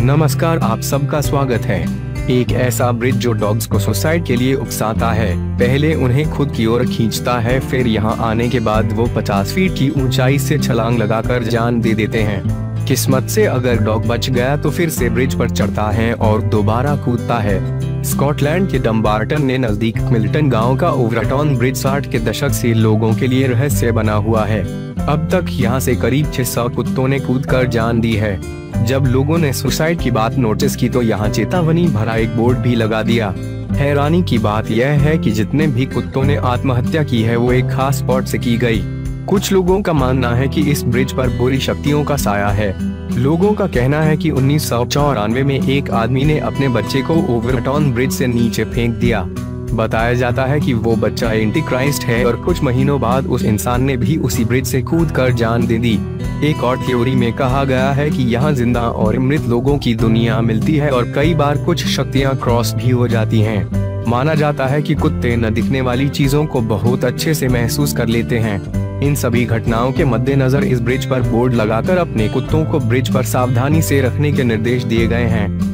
नमस्कार, आप सबका स्वागत है। एक ऐसा ब्रिज जो डॉग्स को सुसाइड के लिए उकसाता है। पहले उन्हें खुद की ओर खींचता है, फिर यहाँ आने के बाद वो 50 फीट की ऊंचाई से छलांग लगाकर जान दे देते हैं। किस्मत से अगर डॉग बच गया तो फिर से ब्रिज पर चढ़ता है और दोबारा कूदता है। स्कॉटलैंड के डम्बार्टन ने नजदीक मिल्टन गांव का ओवरटॉन ब्रिज 60 के दशक से लोगों के लिए रहस्य बना हुआ है। अब तक यहां से करीब 600 कुत्तों ने कूदकर जान दी है। जब लोगों ने सुसाइड की बात नोटिस की तो यहाँ चेतावनी भरा एक बोर्ड भी लगा दिया। हैरानी की बात यह है कि जितने भी कुत्तों ने आत्महत्या की है वो एक खास स्पॉट से की गई। कुछ लोगों का मानना है कि इस ब्रिज पर बुरी शक्तियों का साया है। लोगों का कहना है कि 1994 में एक आदमी ने अपने बच्चे को ओवरटॉन ब्रिज से नीचे फेंक दिया। बताया जाता है कि वो बच्चा एंटीक्राइस्ट है और कुछ महीनों बाद उस इंसान ने भी उसी ब्रिज से कूदकर जान दे दी। एक और थ्योरी में कहा गया है कि यहाँ जिंदा और मृत लोगों की दुनिया मिलती है और कई बार कुछ शक्तियाँ क्रॉस भी हो जाती है। माना जाता है कि कुत्ते न दिखने वाली चीजों को बहुत अच्छे से महसूस कर लेते हैं। इन सभी घटनाओं के मद्देनजर इस ब्रिज पर बोर्ड लगाकर अपने कुत्तों को ब्रिज पर सावधानी से रखने के निर्देश दिए गए हैं।